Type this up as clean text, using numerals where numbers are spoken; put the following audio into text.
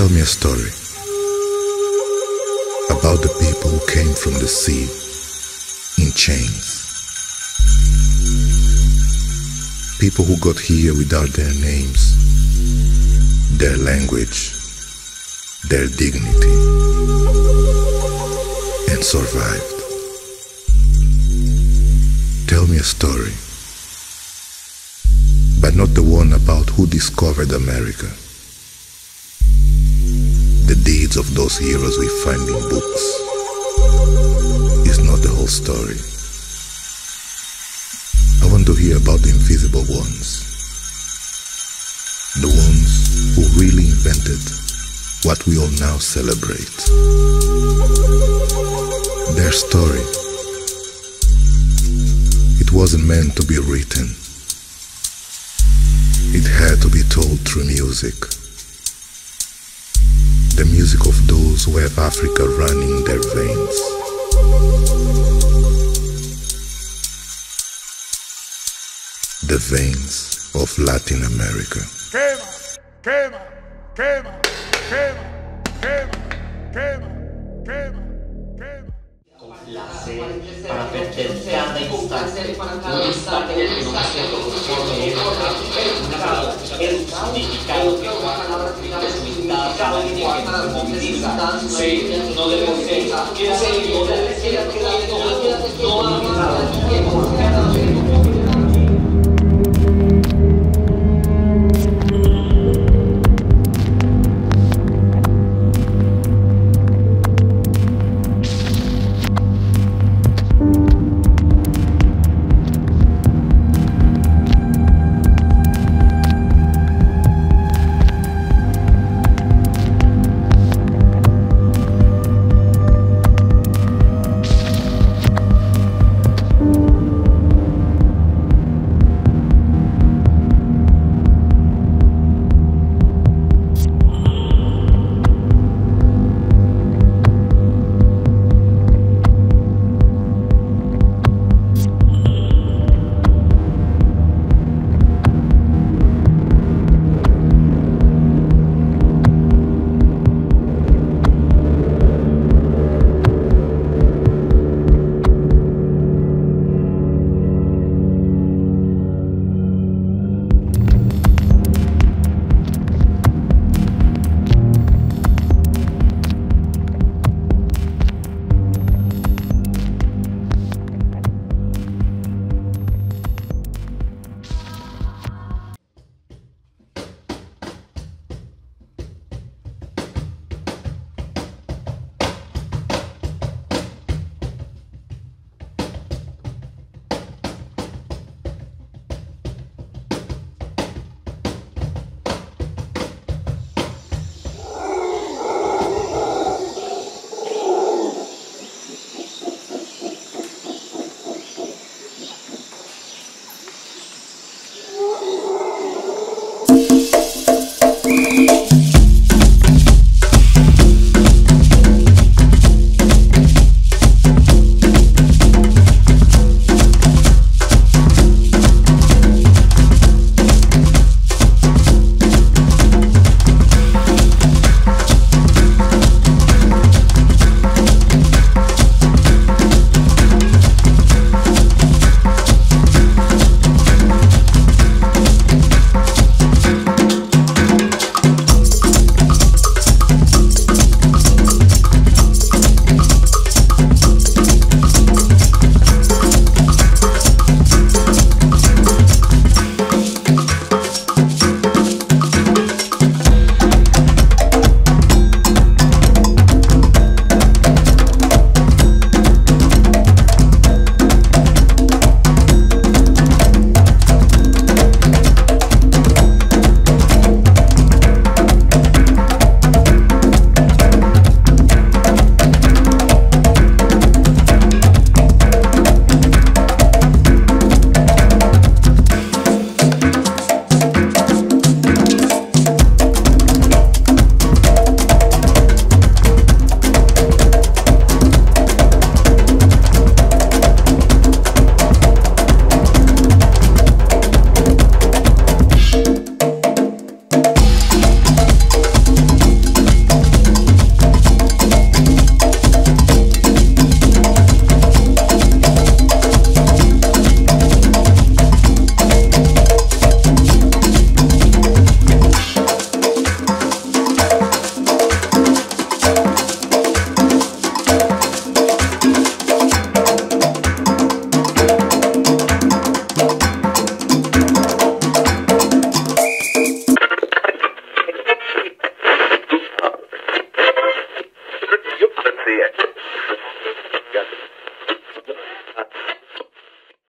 tell me a story about the people who came from the sea in chains. People who got here without their names, their language, their dignity, and survived. Tell me a story, but not the one about who discovered America. The deeds of those heroes we find in books is not the whole story. I want to hear about the invisible ones. The ones who really invented what we all now celebrate. Their story. It wasn't meant to be written. It had to be told through music. The music of those who have Africa running in their veins. The veins of Latin America.